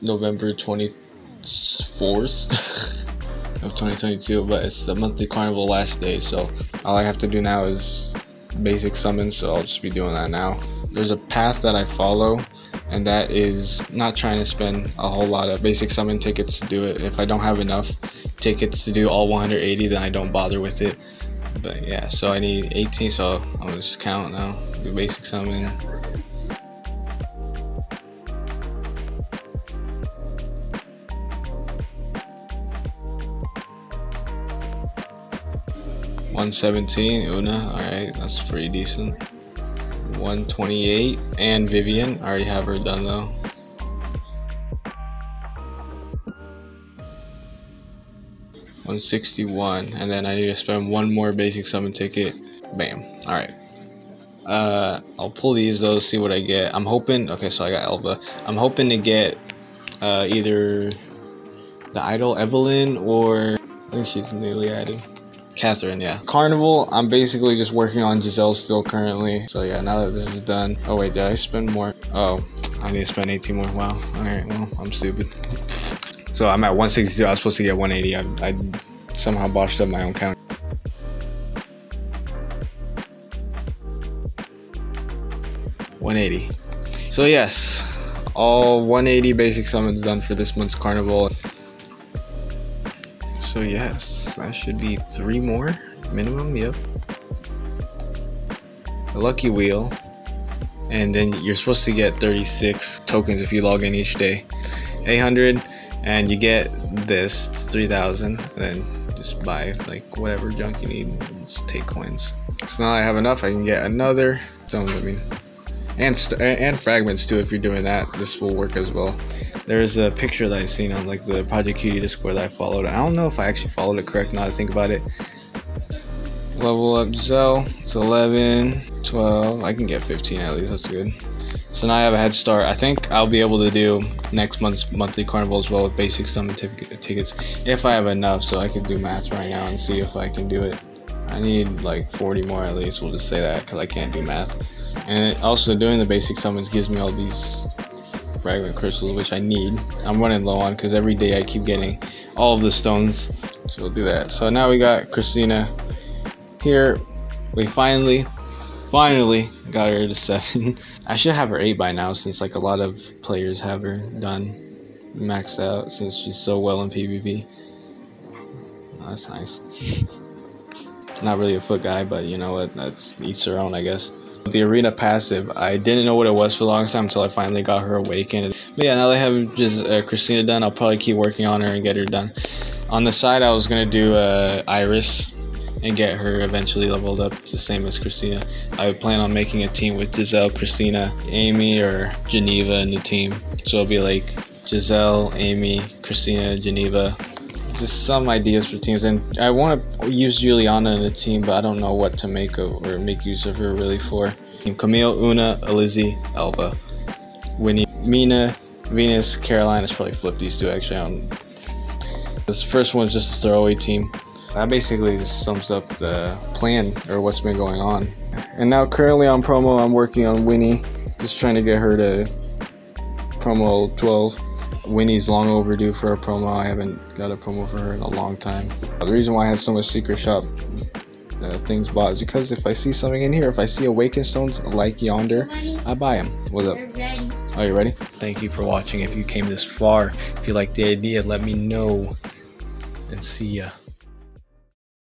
November 24th of 2022, but it's the monthly carnival last day, so all I have to do now is basic summons, so I'll just be doing that now. There's a path that I follow, and that is not trying to spend a whole lot of basic summon tickets to do it. If I don't have enough tickets to do all 180, then I don't bother with it. But yeah, so I need 18, so I'll just count now, do basic summon. $117, Una, alright, that's pretty decent. $128, and Vivian, I already have her done though. $161, and then I need to spend one more basic summon ticket. Bam, alright. I'll pull these though, see what I get. I'm hoping, okay, so I got Alva. I'm hoping to get either the idol Evelyn or, I think she's newly added, Catherine, yeah. Carnival, I'm basically just working on Giselle still currently. So yeah, now that this is done. Oh wait, did I spend more? Oh, I need to spend 18 more. Wow. Alright, well, I'm stupid. So I'm at 162. I was supposed to get 180. I somehow botched up my own count. $180. So yes, all 180 basic summons done for this month's carnival. So yes, that should be 3 more minimum, yep. The lucky wheel. And then you're supposed to get 36 tokens if you log in each day. 800, and you get this, 3,000. And then just buy like whatever junk you need and just take coins. So now I have enough, I can get another. So I mean, and fragments too, if you're doing that, this will work as well. There's a picture that I've seen on like the Project Cutie Discord that I followed. I don't know if I actually followed it correct now that I think about it. Level up Giselle, it's 11, 12, I can get 15 at least, that's good. So now I have a head start. I think I'll be able to do next month's monthly carnival as well with basic summon tickets if I have enough, so I can do math right now and see if I can do it. I need like 40 more at least, we'll just say that because I can't do math. And also doing the basic summons gives me all these fragment crystals, which I need. I'm running low on because every day I keep getting all of the stones, so we'll do that. So now we got Christina here. We finally got her to 7. I should have her 8 by now, since like a lot of players have her done, maxed out, since she's so well in PvP. Oh, that's nice. Not really a foot guy, but you know what, that's each their own, I guess. The arena passive, I didn't know what it was for a long time until I finally got her awakened. But yeah, now that I have just Christina done, I'll probably keep working on her and get her done. On the side, I was gonna do Iris and get her eventually leveled up to same as Christina. I would plan on making a team with Giselle, Christina, Amy, or Geneva in the team. So it'll be like Giselle, Amy, Christina, Geneva. Just some ideas for teams, and I want to use Juliana in a team, but I don't know what to make of or make use of her really for. Camille, Una, Lizzie, Alva, Winnie, Mina, Venus, Carolina. Should probably flip these two actually. This first one's just a throwaway team. That basically just sums up the plan or what's been going on. And now currently on promo, I'm working on Winnie, just trying to get her to promo 12. Winnie's long overdue for a promo. I haven't got a promo for her in a long time. The reason why I have so much secret shop things bought is because if I see something in here, if I see awakened stones like yonder, I buy them. What's up? Are you ready? Thank you for watching. If you came this far, if you like the idea, let me know, and see ya.